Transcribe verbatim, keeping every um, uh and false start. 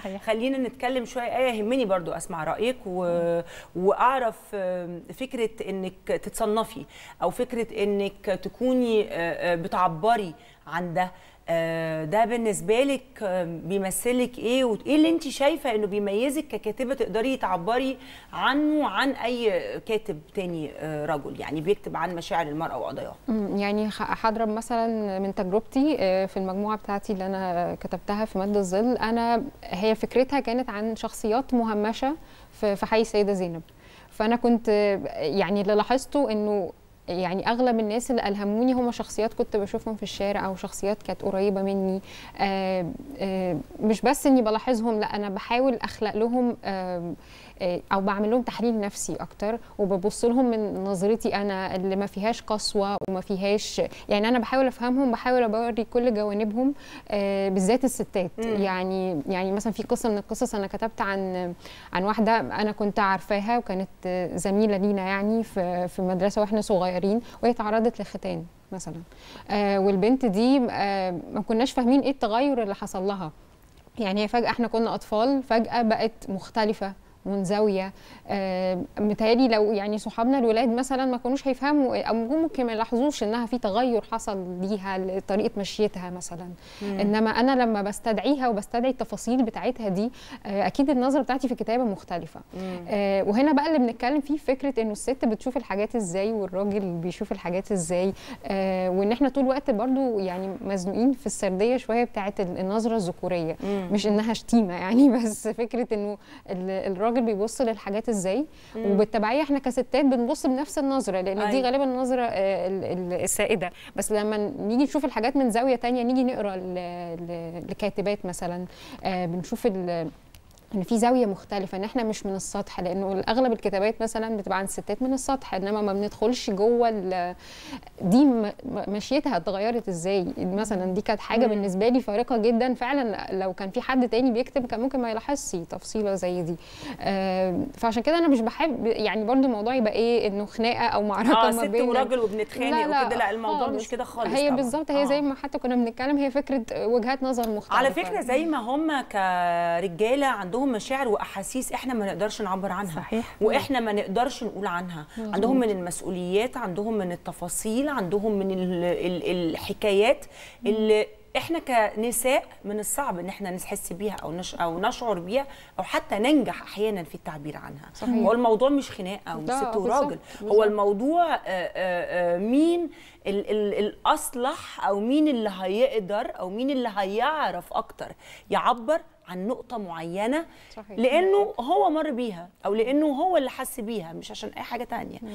صحيح. خلينا نتكلم شويه. ايه يهمني برضو اسمع رايك و... واعرف فكره انك تتصنفي او فكره انك تكوني بتعبري عن ده، ده بالنسبه لك بيمثلك ايه، وايه اللي انت شايفه انه بيميزك ككاتبه تقدري تعبري عنه عن اي كاتب تاني رجل يعني بيكتب عن مشاعر المراه وقضاياها؟ يعني هضرب مثلا من تجربتي في المجموعه بتاعتي اللي انا كتبتها في مد الظل، انا هي فكرتها كانت عن شخصيات مهمشه في حي السيده زينب، فانا كنت يعني اللي لاحظته انه يعني اغلب الناس اللي الهموني هم شخصيات كنت بشوفهم في الشارع او شخصيات كانت قريبه مني، آآ آآ مش بس اني بلاحظهم، لا انا بحاول اخلق لهم او بعمل لهم تحليل نفسي اكتر، وببص لهم من نظرتي انا اللي ما فيهاش قسوه وما فيهاش، يعني انا بحاول افهمهم، بحاول اوري كل جوانبهم بالذات الستات. مم. يعني يعني مثلا في قصه من القصص انا كتبت عن عن واحده انا كنت عارفاها وكانت زميله لينا يعني في في المدرسه واحنا صغيرين، وهي تعرضت لختان مثلا، آه والبنت دي آه ما كناش فاهمين ايه التغير اللي حصل لها، يعني هي فجاه، احنا كنا اطفال، فجاه بقت مختلفه منزويه. آه متهيألي لو يعني صحابنا الولاد مثلا ما كانوش هيفهموا او ممكن ما يلاحظوش انها في تغير حصل ليها لطريقه مشيتها مثلا. مم. انما انا لما بستدعيها وبستدعي التفاصيل بتاعتها دي آه اكيد النظره بتاعتي في الكتابه مختلفه. آه وهنا بقى اللي بنتكلم فيه فكره انه الست بتشوف الحاجات ازاي والراجل بيشوف الحاجات ازاي، آه وان احنا طول الوقت برضو يعني مزنوقين في السرديه شويه بتاعه النظره الذكوريه. مم. مش انها شتيمه يعني، بس فكره انه الراجل بيبص للحاجات ازاي، وبالتبعيه احنا كستات بنبص بنفس النظره لان أي. دي غالبا النظره السائده، بس لما نيجي نشوف الحاجات من زاويه ثانيه، نيجي نقرا لكاتبات مثلا بنشوف ال ان في زاويه مختلفه، ان احنا مش من السطح، لانه اغلب الكتابات مثلا بتبقى عن الستات من السطح، انما ما بندخلش جوه دي مشيتها اتغيرت ازاي مثلا. دي كانت حاجه بالنسبه لي فارقه جدا فعلا، لو كان في حد تاني بيكتب كان ممكن ما يلاحظش تفصيله زي دي. فعشان كده انا مش بحب يعني برده الموضوع يبقى ايه انه خناقه او معركه آه ما بين ست وراجل وبنتخانق وكده، لا الموضوع مش كده خالص. هي بالظبط هي آه. زي ما حتى كنا بنتكلم، هي فكره وجهات نظر مختلفه على فكره، زي ما هم كرجاله عندهم مشاعر واحاسيس احنا ما نقدرش نعبر عنها. صحيح. واحنا ما نقدرش نقول عنها. مم. عندهم من المسؤوليات، عندهم من التفاصيل، عندهم من ال ال الحكايات اللي احنا كنساء من الصعب ان احنا نحس بيها او نش او نشعر بيها او حتى ننجح احيانا في التعبير عنها. صحيح. هو الموضوع مش خناقه وست وراجل، هو الموضوع آآ آآ مين ال ال الاصلح او مين اللي هيقدر او مين اللي هيعرف اكتر يعبر عن نقطة معينة. صحيح. لأنه هو مر بيها أو لأنه هو اللي حس بيها، مش عشان أي حاجة تانية.